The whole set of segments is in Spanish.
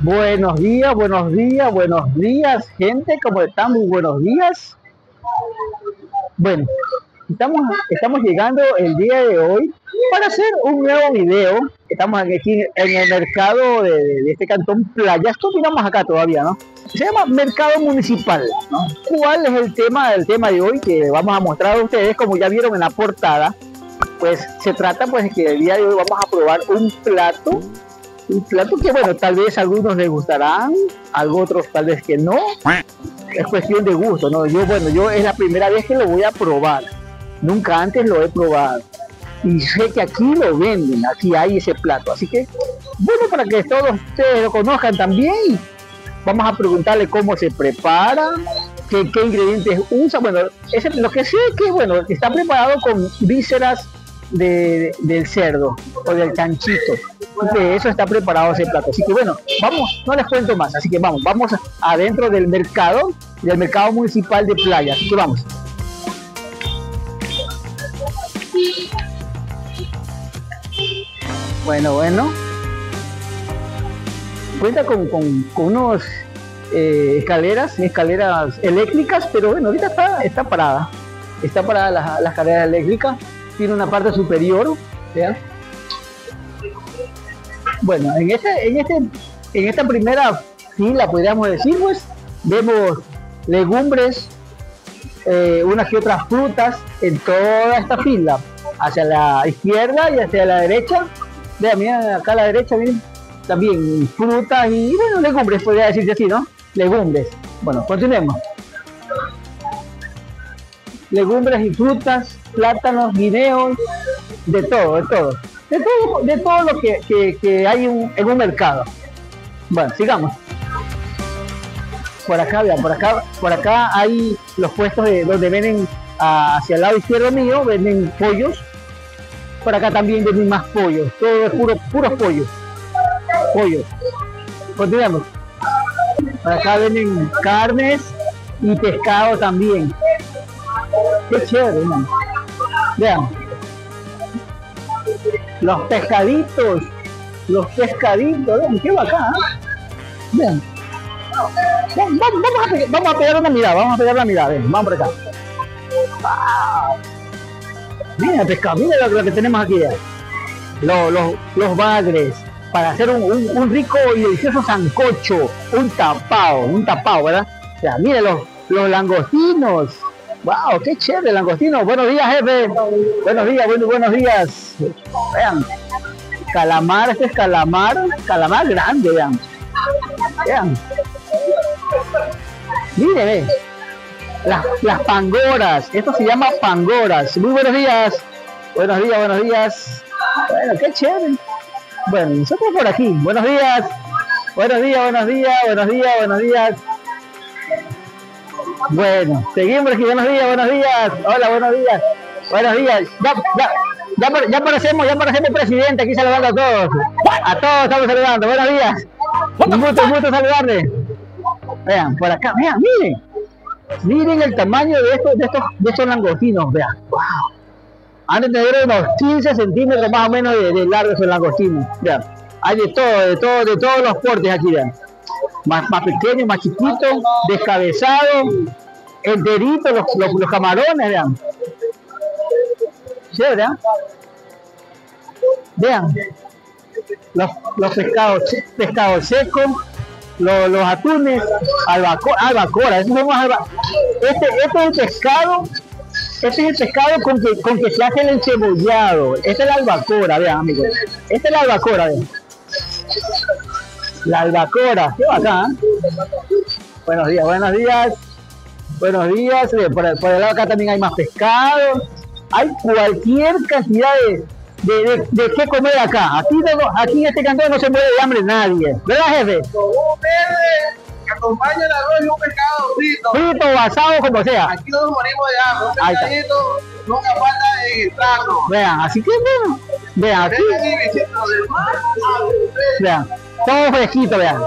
Buenos días, buenos días, buenos días, gente, ¿cómo están? Muy buenos días. Bueno, estamos llegando el día de hoy para hacer un nuevo video. Estamos aquí en el mercado de este Cantón Playas. Continuamos acá todavía, ¿no? Se llama Mercado Municipal, ¿no? ¿Cuál es el tema de hoy que vamos a mostrar a ustedes? Como ya vieron en la portada, pues se trata pues que el día de hoy vamos a probar un plato que, bueno, tal vez a algunos les gustarán, a otros tal vez que no. Es cuestión de gusto, ¿no? Yo es la primera vez que lo voy a probar. Nunca antes lo he probado. Y sé que aquí lo venden, aquí hay ese plato. Así que, bueno, para que todos ustedes lo conozcan también, vamos a preguntarle cómo se prepara, qué ingredientes usa. Bueno, lo que sé es que, bueno, está preparado con vísceras del cerdo o del chanchito. De eso está preparado ese plato. Así que bueno, vamos, no les cuento más. Así que vamos adentro del mercado municipal de Playas. Así que vamos. Bueno. Cuenta con unos escaleras eléctricas, pero bueno, ahorita está parada las escaleras eléctricas. Tiene una parte superior, ¿vean? Bueno, en esta primera fila, podríamos decir, pues, vemos legumbres, unas que otras frutas en toda esta fila, hacia la izquierda y hacia la derecha. Vean, miren, acá a la derecha, miren, también frutas y, bueno, legumbres, podría decirse así, ¿no? Legumbres. Bueno, continuemos. Legumbres y frutas, plátanos, guineos, de todo lo que hay en un mercado. Bueno, sigamos. Por acá, vean, por acá hay los puestos donde venden, hacia el lado izquierdo mío, venden pollos. Por acá también venden más pollos, todo es puros pollos. Continuamos. Por acá venden carnes y pescado también. Qué chévere, man. Vean. Los pescaditos, vean, qué bacán. Vean. Vamos a pegar una mirada, ven, vamos por acá. Mira el pescado, mira lo que tenemos aquí. Los bagres, para hacer un rico y delicioso sancocho, un tapao, ¿verdad? O sea, mira los langostinos. Wow, qué chévere, langostino. Buenos días, jefe. Buenos días. Vean. Calamar, este es calamar grande, vean. Vean. Miren, las pangoras. Esto se llama pangoras. Muy buenos días. Buenos días. Bueno, qué chévere. Bueno, nosotros por aquí. Buenos días. Bueno, seguimos aquí, buenos días, hola, buenos días, ya parecemos presidente, aquí saludando a todos estamos saludando, buenos días, un gusto saludarles. Vean, por acá, vean, miren el tamaño de estos langostinos, vean, wow, han de tener unos 15 centímetros más o menos de largo esos langostinos, vean, hay de todos los cortes aquí, vean. Más pequeño, más chiquito, descabezado, enterito, los camarones, vean. Chévere, ¿eh? Vean. Los pescados secos, los atunes, albacora. Este es el pescado. Este es el pescado con que se hace el encebollado. Esta es la albacora, vean, amigos. Esta es la albacora, vean. La albacora, qué bacán. Buenos días. Por el lado acá también hay más pescado. Hay cualquier cantidad de qué comer acá. Aquí en este cantón no se muere de hambre nadie. ¿Verdad, jefe? Con un verde que acompaña el arroz y un pescado frito, basado, como sea. Aquí no nos morimos de hambre. Un pescadito nunca falta en el plato. Vean, así que bueno. Vean, aquí. Vean. Todo fresquito, vean.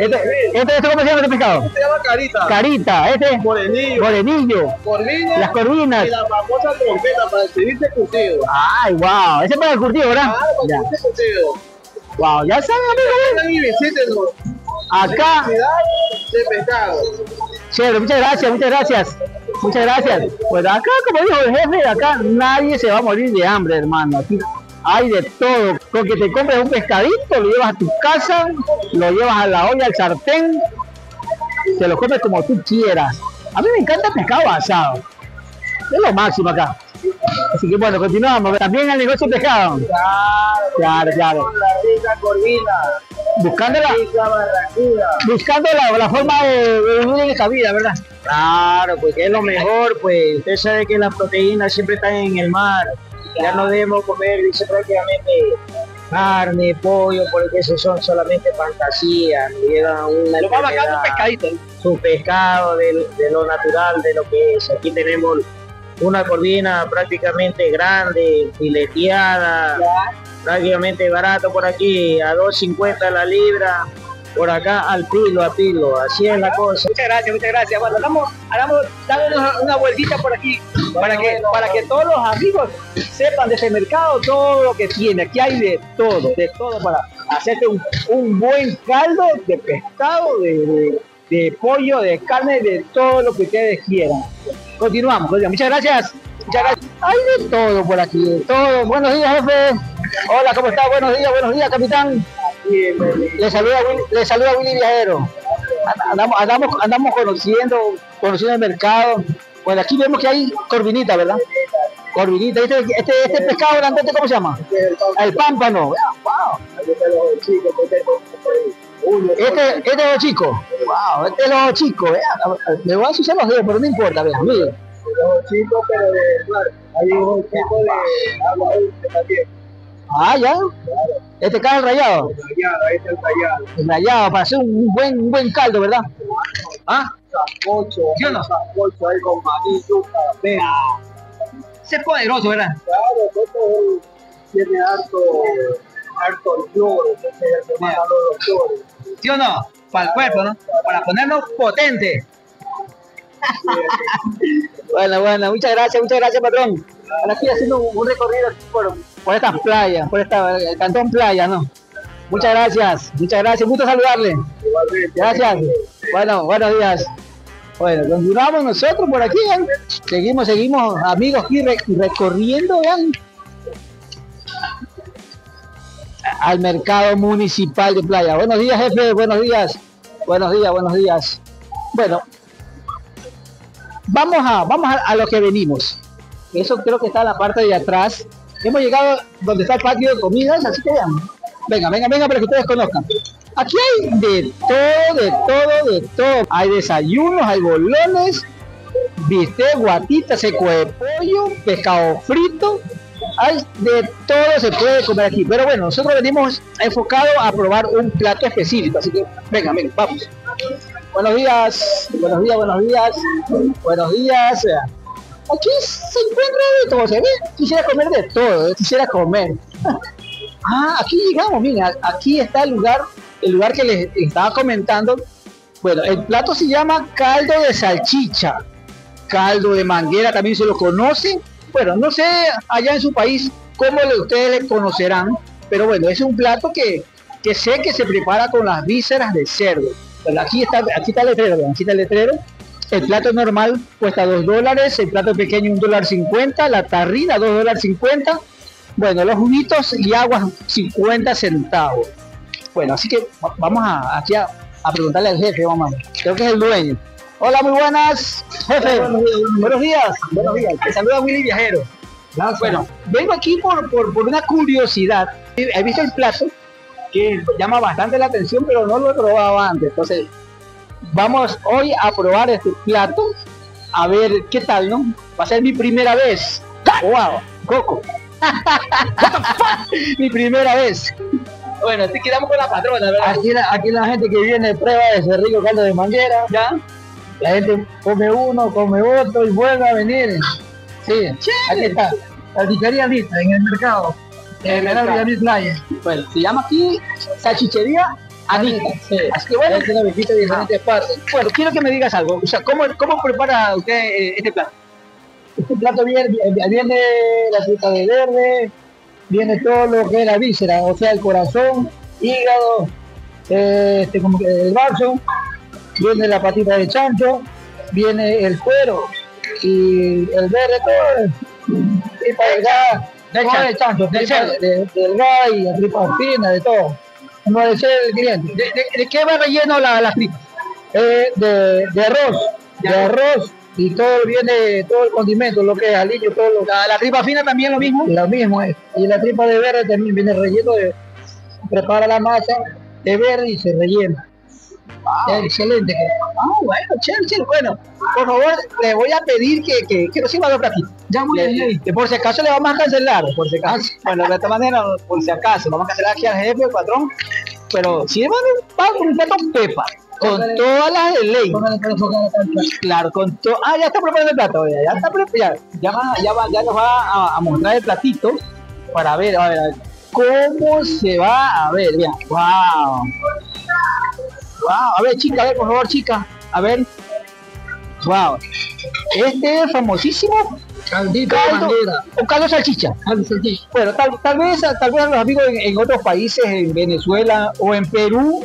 ¿Este cómo se llama el pescado? Este se llama carita, este es morenillo, las corvinas y la famosa trompeta para el servirse curtido. Ay, wow, ese es para el curtido, ¿verdad? Claro, para el curtido. Wow, ya saben, amigos, visítenos. Acá. De pescado. Chévere, muchas gracias, muchas gracias. Muchas gracias. Pues acá, como dijo el jefe, acá nadie se va a morir de hambre, hermano. Aquí hay de todo. Con que te compres un pescadito, lo llevas a tu casa, lo llevas a la olla, al sartén, te lo comes como tú quieras. A mí me encanta el pescado asado. Es lo máximo acá. Así que bueno, continuamos. También el negocio de pescado. Claro, claro. Buscando la forma de vivir en esta vida, ¿verdad? Claro, pues que es lo mejor, pues. Usted sabe que las proteínas siempre están en el mar. Ya no debemos comer, dice, prácticamente carne, pollo, porque esos son solamente fantasías. Lo más bacán es un pescadito. Su pescado de lo natural, de lo que es. Aquí tenemos una corvina prácticamente grande, fileteada, prácticamente barato por aquí, a 2.50 la libra, por acá al kilo, a kilo, así es la cosa. Muchas gracias, muchas gracias. Bueno, andamos dándonos una vueltita por aquí, bueno, para que todos los amigos sepan de este mercado todo lo que tiene. Aquí hay de todo para hacerte un buen caldo de pescado, de pollo, de carne, de todo lo que ustedes quieran. Continuamos, muchas gracias. Muchas gracias. Hay de todo por aquí, de todo. Buenos días, jefe. Hola, ¿cómo está? Buenos días, capitán. Le saluda Willy Viajero. Andamos conociendo el mercado. Bueno, aquí vemos que hay corvinita, ¿verdad? Corvinita. Este pescado grandote, ¿cómo se llama? El pámpano. Este es lo chico. Wow, este es lo chico. Me voy a ensuciar los dedos, pero no importa, vean, miren. Chico, pero hay un tipo de agua dulce también. Ah, ya. Claro. Este caldo rallado. Este es rallado. El rallado, para hacer un buen caldo, ¿verdad? ¿Ah? Sancocho. ¿Sí o no? Sancocho ahí con maní, yuca, pera. Ese es poderoso, ¿verdad? Claro, esto tiene harto lloro, entonces el que más a los lloros. ¿Sí o no? Para el cuerpo, ¿no? Para ponernos potentes. Bueno, muchas gracias, patrón. Ahora estoy haciendo un recorrido por estas playas, el Cantón Playas, ¿no? Muchas gracias, gusto saludarle. Gracias. Bueno, buenos días. Bueno, continuamos nosotros por aquí, ¿eh? Seguimos, amigos, aquí recorriendo, ¿eh? Al Mercado Municipal de Playa. Buenos días, jefe, buenos días. Buenos días. Bueno. Vamos a lo que venimos. Eso creo que está en la parte de atrás. Hemos llegado donde está el patio de comidas, así que vean. Venga, para que ustedes conozcan. Aquí hay de todo. Hay desayunos, hay bolones, bistec, guatitas, seco de pollo, pescado frito. Hay de todo, se puede comer aquí. Pero bueno, nosotros venimos enfocados a probar un plato específico. Así que venga, vamos. Buenos días. Aquí se encuentra de todo, se ve. Quisiera comer de todo, Ah, aquí llegamos, mira, aquí está el lugar que les estaba comentando. Bueno, el plato se llama caldo de salchicha, caldo de manguera, también se lo conoce. Bueno, no sé allá en su país cómo ustedes le conocerán, pero bueno, es un plato que sé que se prepara con las vísceras de cerdo. Bueno, aquí está el letrero, vean, aquí está el letrero. El plato normal cuesta $2, el plato pequeño $1.50, la tarrina $2.50. Bueno, los juguitos y aguas 50 centavos. Bueno, así que vamos aquí a preguntarle al jefe, vamos a ver. Creo que es el dueño. Hola, muy buenas, jefe. Buenos días. Te saluda Willy Viajero. Gracias. Bueno, vengo aquí por una curiosidad. He visto el plato que llama bastante la atención, pero no lo he probado antes. Entonces, vamos hoy a probar este plato, a ver qué tal, ¿no? Va a ser mi primera vez. ¡Wow! ¡Coco! Mi primera vez. Bueno, te quedamos con la patrona, ¿verdad? Aquí la gente que viene prueba de ese rico caldo de manguera. ¿Ya? La gente come uno, come otro y vuelve a venir. Sí, aquí está. La pizzería lista en el mercado. Bueno, se llama aquí salchichería Anita. Sí. Así que bueno, es una visita de diferentes partes. Bueno, quiero que me digas algo. O sea, ¿cómo prepara usted este plato? Este plato viene la fruta de verde, viene todo lo que es la víscera, o sea, el corazón, hígado, como el vaso, viene la patita de chancho, viene el cuero y el verde, todo, tripa delgada, no de chancho, tripa delgada y tripa fina, de todo, como desea el cliente. ¿De qué va relleno la tripa? De arroz, de arroz. Y todo viene, todo el condimento, lo que es aliño, todo lo que... ¿La tripa fina también lo mismo? Lo mismo es. Y la tripa de verde también viene relleno de... Prepara la masa de verde y se rellena. Wow. Excelente. Bueno, chévere, chévere. Bueno, por favor, le voy a pedir que nos sirva dos platitos. Ya muy bien. Que por si acaso le vamos a cancelar, por si acaso. Bueno, de esta manera, por si acaso, vamos a cancelar aquí al jefe, al patrón. Pero si vamos un plato pepa. Con todas las de ley. Claro, con todo. Ah, ya está preparando el plato. Ya está preparado. Ya nos va a mostrar el platito para ver, a ver, cómo se va a ver. Mira. Wow. Wow. A ver, chica, a ver, por favor, chica. A ver. Wow. Este es famosísimo. Caldo de salchicha. Bueno, tal vez a los amigos en otros países, en Venezuela o en Perú.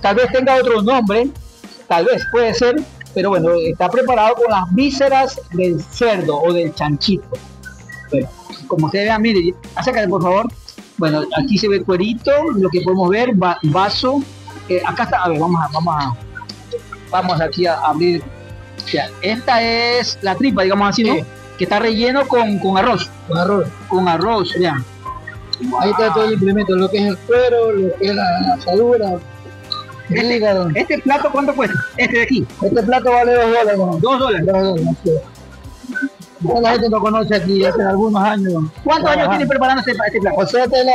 Tal vez tenga otro nombre, tal vez puede ser, pero bueno, está preparado con las vísceras del cerdo o del chanchito. Bueno, como ustedes vean, mire, acércate por favor. Bueno, aquí se ve el cuerito, lo que podemos ver, vaso. Acá está, a ver, vamos aquí a abrir. O sea, esta es la tripa, digamos así, ¿no? Sí. Que está relleno con arroz. Con arroz. Con arroz, ya. Wow. Ahí está todo el implemento, lo que es el cuero, lo que es la asadura. Este plato, ¿cuánto cuesta? Este de aquí. Este plato vale $2. ¿No? $2. No, la gente lo conoce aquí hace algunos años. ¿Cuántos años tienen preparándose para este plato? O sea, esta es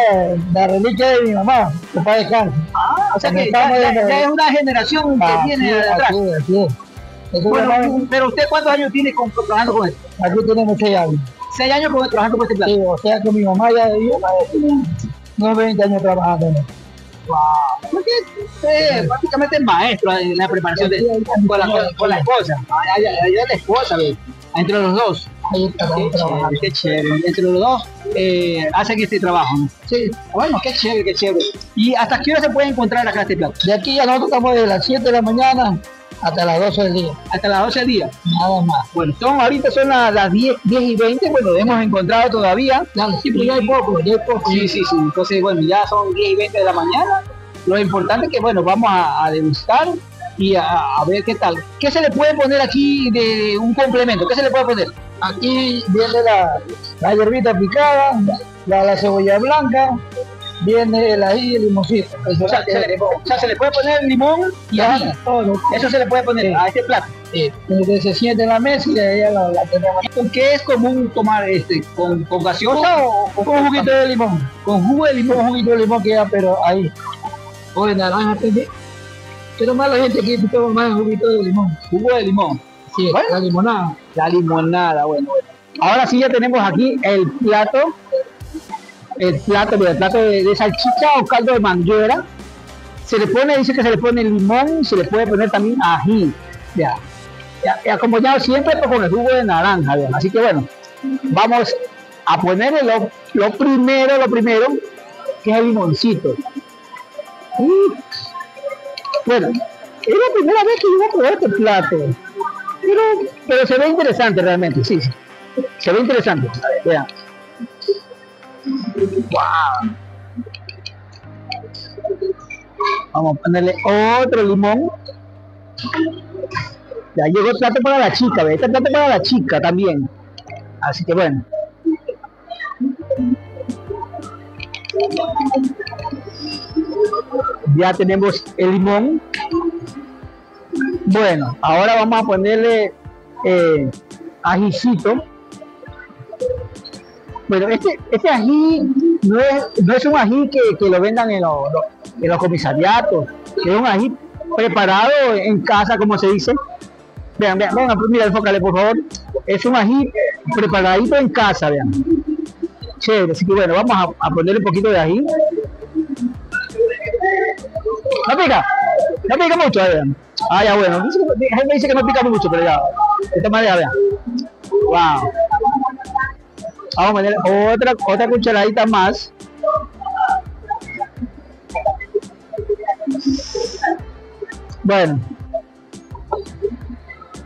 la reliquia de mi mamá, que para descanso. Ah, o sea que ya es una generación que tiene detrás. Sí. Bueno, pero usted, ¿cuántos años tiene trabajando con esto? Aquí tenemos 6 años. 6 años trabajando con este plato. Sí, o sea que mi mamá ya de unos 20 años trabajando. Wow. Porque prácticamente es maestro en la preparación con la esposa. Ayuda a la esposa, ¿ve? Entre los dos. Qué chévere. Entre los dos hacen este trabajo, ¿no? Sí. Bueno, qué chévere, qué chévere. ¿Y hasta qué hora se puede encontrar acá este plato? De aquí a nosotros estamos de las 7 de la mañana hasta las 12 del día. Hasta las 12 del día. Nada más. Bueno, ahorita son las 10:20, bueno, hemos encontrado todavía. Claro, siempre ya hay poco, Sí. Entonces, bueno, ya son 10:20 de la mañana. Lo importante es que, bueno, vamos a degustar y a ver qué tal. ¿Qué se le puede poner aquí de un complemento? ¿Qué se le puede poner? Aquí viene la hierbita picada, la cebolla blanca. Viene el ají y el limoncito. Se le puede poner limón y ají. Eso se le puede poner a este plato. Entonces se siente en la mesa y ahí la tenemos. ¿Con qué es común tomar este? ¿Con gaseosa o con juguito de limón? Con jugo de limón, juguito de limón queda, pero ahí. O de naranja también. Pero más la gente aquí toma más juguito de limón. Jugo de limón. Sí, bueno, la limonada. La limonada, bueno. Ahora sí ya tenemos aquí el plato. El plato de salchicha o caldo de manguera. Se le pone, dice que se le pone limón, se le puede poner también ají. Ya, acompañado siempre con el jugo de naranja, ¿verdad? Así que bueno, vamos a ponerle lo primero, que es el limoncito. Bueno, es la primera vez que yo voy a probar este plato. Pero se ve interesante realmente, sí. Se ve interesante. Vean. Wow. Vamos a ponerle otro limón. Ya llegó el plato para la chica, ¿ve? Este plato para la chica también. Así que bueno. Ya tenemos el limón. Bueno, ahora vamos a ponerle ajicito. Bueno, este ají no es un ají que lo vendan en los comisariatos, es un ají preparado en casa, como se dice. Vean, mira, enfócale por favor. Es un ají preparadito en casa, vean. Chévere, así que bueno, vamos a ponerle un poquito de ají. No pica mucho, vean. Ah, ya bueno, dice que no pica mucho, pero ya, de esta manera, vean. Wow. Vamos a poner otra cucharadita más. Bueno,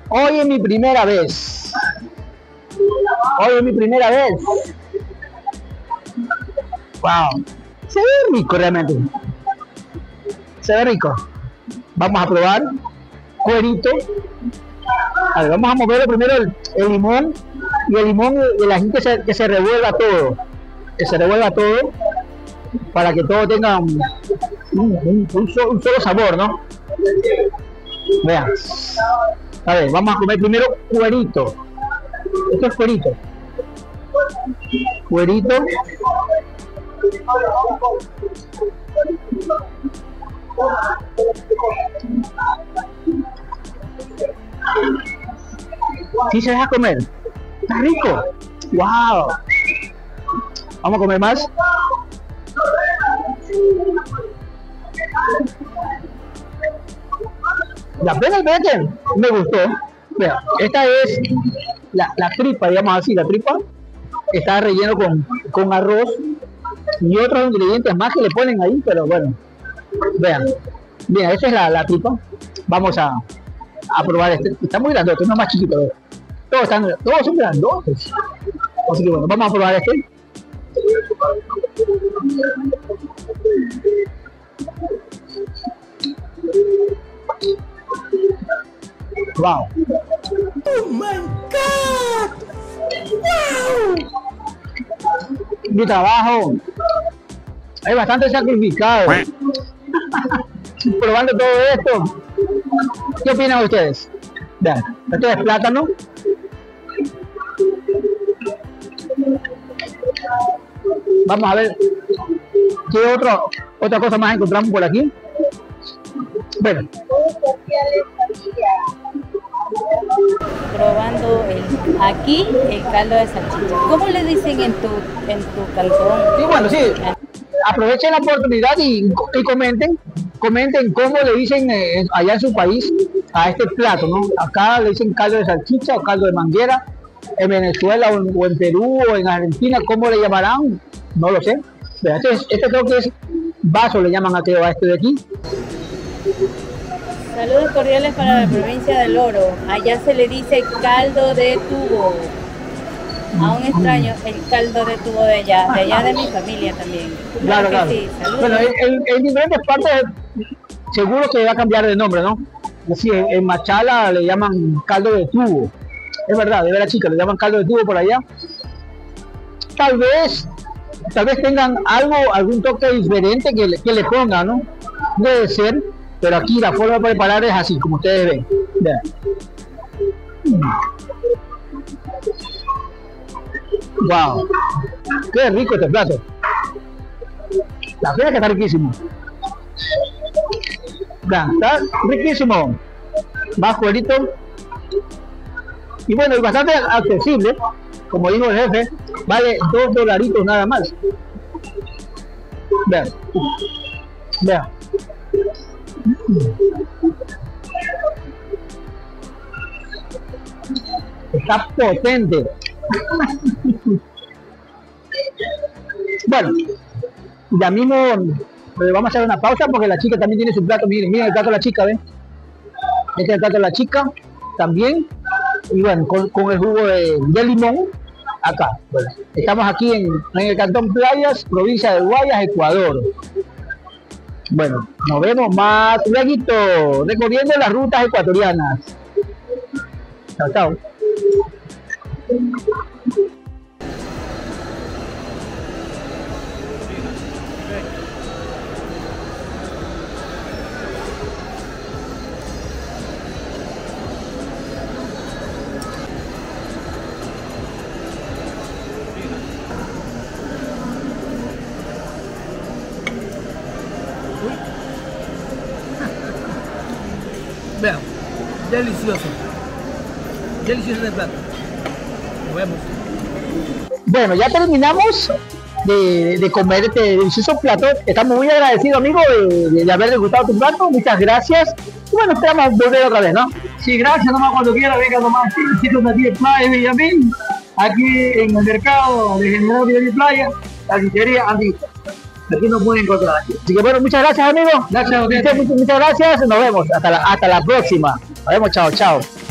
hoy es mi primera vez. Hoy es mi primera vez. Wow, se ve rico realmente. Se ve rico. Vamos a probar. Cuerito. A ver, vamos a mover primero el limón. Y el limón y el ají que se revuelva todo. Que se revuelva todo. Para que todo tenga un solo sabor, ¿no? Vean. A ver, vamos a comer primero cuerito. Esto es cuerito. Cuerito. Sí se deja comer. Está rico. Wow. Vamos a comer más. La pena, fíjate, me gustó. Mira, esta es la tripa, digamos así, la tripa. Está relleno con arroz y otros ingredientes más que le ponen ahí, pero bueno. Vean, mira, esa es la tripa. Vamos a probar este. Está muy grandote, no es más chiquito. Todos son grandotes. Así que bueno, vamos a probar este. Wow. Oh my God. Wow. Mi trabajo es bastante sacrificado. Probando todo esto. ¿Qué opinan ustedes? Vean, esto es plátano. Vamos a ver qué otra cosa más encontramos por aquí. Bueno. Probando aquí el caldo de salchicha. ¿Cómo le dicen en tu cantón? Sí, bueno, sí. Aprovechen la oportunidad y comenten cómo le dicen allá en su país a este plato, ¿no? Acá le dicen caldo de salchicha o caldo de manguera. En Venezuela o en Perú o en Argentina, ¿cómo le llamarán? No lo sé. Pero este creo que es vaso, le llaman a este de aquí. Saludos cordiales para la provincia del Oro. Allá se le dice caldo de tubo. A un extraño, el caldo de tubo de allá de mi familia también. Claro. Sí. Bueno, en diferentes partes seguro que va a cambiar de nombre, ¿no? Así, en Machala le llaman caldo de tubo. Es verdad, de ver a chica, le llaman caldo de tubo por allá. Tal vez tengan algún toque diferente que le pongan, ¿no? Debe ser, pero aquí la forma de preparar es así, como ustedes ven. Vean. Wow, qué rico este plato. La verdad que está riquísimo. Vean, está riquísimo. Más cuerito. Y bueno, es bastante accesible, como dijo el jefe, vale $2 nada más. Vean. Está potente. Bueno, ya mismo vamos a hacer una pausa porque la chica también tiene su plato. Miren el plato de la chica, ¿ven? Este es el plato de la chica también. Y bueno, con el jugo de limón, acá. Bueno, estamos aquí en el Cantón Playas, provincia de Guayas, Ecuador. Bueno, nos vemos más luego, recorriendo las rutas ecuatorianas. Chao, chao. Vean, delicioso el plato. Nos vemos. Bueno, ya terminamos de comer este delicioso plato. Estamos muy agradecidos, amigo, de haber degustado tu plato. Muchas gracias. Y bueno, esperamos volver otra vez, ¿no? Sí, gracias, nomás cuando quiera, venga nomás. Visito aquí en Playa de Villamil, aquí en el mercado de General de Playa, la pizzería Andita. aquí nos pueden encontrar. Así que bueno, muchas gracias amigos. Gracias a ustedes. Muchas gracias, nos vemos. Hasta la próxima. Nos vemos, chao, chao.